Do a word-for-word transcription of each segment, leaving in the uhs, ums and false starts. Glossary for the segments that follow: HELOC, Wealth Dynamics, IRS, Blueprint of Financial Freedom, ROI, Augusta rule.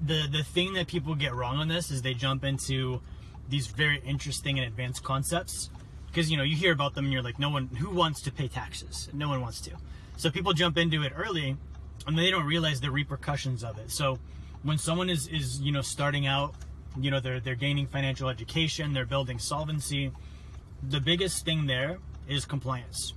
the the thing that people get wrong on this is they jump into these very interesting and advanced concepts, because you know you hear about them and you're like, no one who wants to pay taxes, no one wants to. So people jump into it early and they don't realize the repercussions of it. So when someone is is you know starting out, you know they're they're gaining financial education, they're building solvency, the biggest thing there is compliance.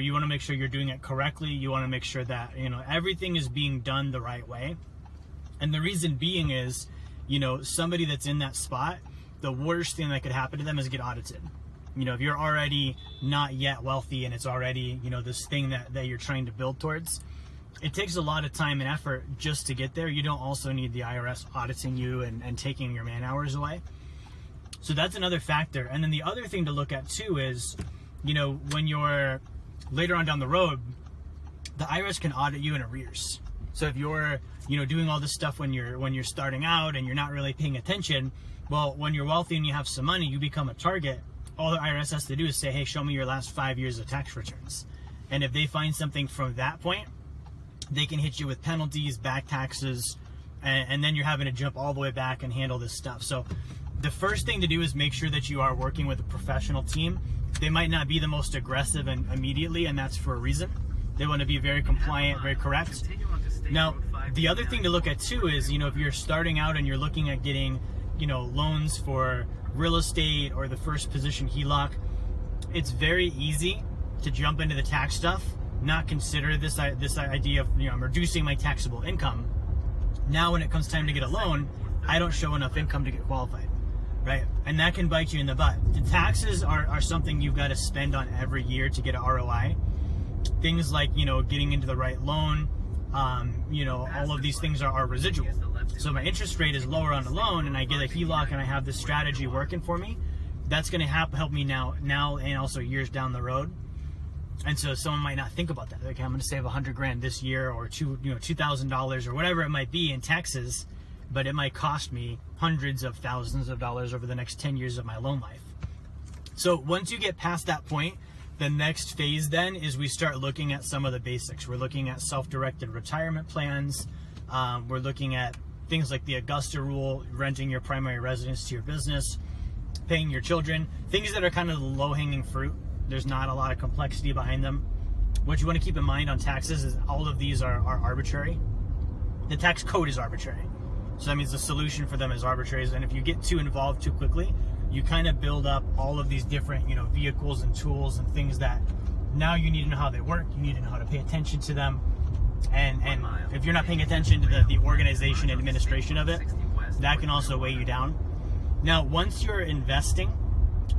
You want to make sure you're doing it correctly. You want to make sure that you know everything is being done the right way. And the reason being is, you know, somebody that's in that spot, the worst thing that could happen to them is get audited. You know, if you're already not yet wealthy and it's already, you know, this thing that, that you're trying to build towards, it takes a lot of time and effort just to get there. You don't also need the I R S auditing you and, and taking your man hours away. So that's another factor. And then the other thing to look at too is, you know, when you're later on down the road, the I R S can audit you in arrears. So if you're, you know, doing all this stuff when you're when you're starting out and you're not really paying attention, well, when you're wealthy and you have some money, you become a target. All the I R S has to do is say, hey, show me your last five years of tax returns. And if they find something from that point, they can hit you with penalties, back taxes, and, and then you're having to jump all the way back and handle this stuff. So the first thing to do is make sure that you are working with a professional team. They might not be the most aggressive and immediately, and that's for a reason. They want to be very compliant, very correct. Now, the other thing to look at too is, you know, if you're starting out and you're looking at getting, you know, loans for real estate or the first position H E L O C, it's very easy to jump into the tax stuff, not consider this this idea of, you know, I'm reducing my taxable income. Now, when it comes time to get a loan, I don't show enough income to get qualified. Right? And that can bite you in the butt. The taxes are, are something you've got to spend on every year to get an R O I. Things like, you know, getting into the right loan, um, you know, all of these things are, are residual. So my interest rate is lower on the loan and I get a H E L O C and I have this strategy working for me. That's going to help help me now, now and also years down the road. And so someone might not think about that. Like, I'm going to save a hundred grand this year or two, you know, two thousand dollars or whatever it might be in taxes, but it might cost me hundreds of thousands of dollars over the next ten years of my loan life. So once you get past that point, the next phase then is we start looking at some of the basics. We're looking at self-directed retirement plans. Um, we're looking at things like the Augusta rule, renting your primary residence to your business, paying your children, things that are kind of the low-hanging fruit. There's not a lot of complexity behind them. What you want to keep in mind on taxes is all of these are, are arbitrary. The tax code is arbitrary. So that means the solution for them is arbitrary. And if you get too involved too quickly, you kind of build up all of these different, you know, vehicles and tools and things that now you need to know how they work. You need to know how to pay attention to them. And and if you're not paying attention to the, the organization and administration of it, that can also weigh you down. Now, once you're investing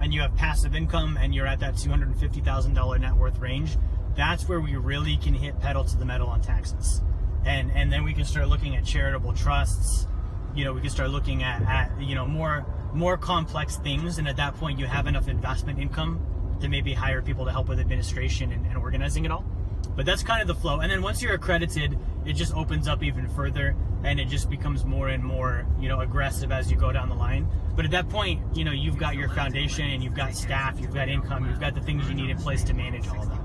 and you have passive income and you're at that two hundred fifty thousand dollars net worth range, that's where we really can hit pedal to the metal on taxes. And, and then we can start looking at charitable trusts. You know, we can start looking at, at, you know, more more complex things. And at that point, you have enough investment income to maybe hire people to help with administration and, and organizing it all. But that's kind of the flow. And then once you're accredited, it just opens up even further and it just becomes more and more, you know, aggressive as you go down the line. But at that point, you know, you've got your foundation and you've got staff, you've got income, you've got the things you need in place to manage all of that.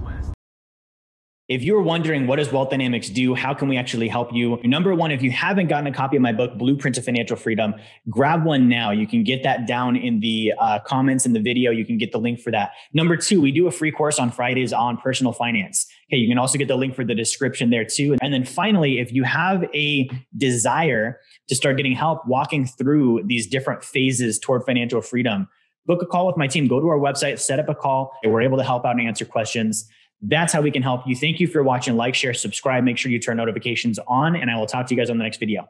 If you're wondering, what does Wealth Dynamics do? How can we actually help you? Number one, if you haven't gotten a copy of my book, Blueprint of Financial Freedom, grab one now. You can get that down in the uh, comments in the video. You can get the link for that. Number two, we do a free course on Fridays on personal finance. Okay, you can also get the link for the description there too. And then finally, if you have a desire to start getting help walking through these different phases toward financial freedom, book a call with my team. Go to our website, set up a call. We're able to help out and answer questions. That's how we can help you. Thank you for watching. Like, share, subscribe. Make sure you turn notifications on, and I will talk to you guys on the next video.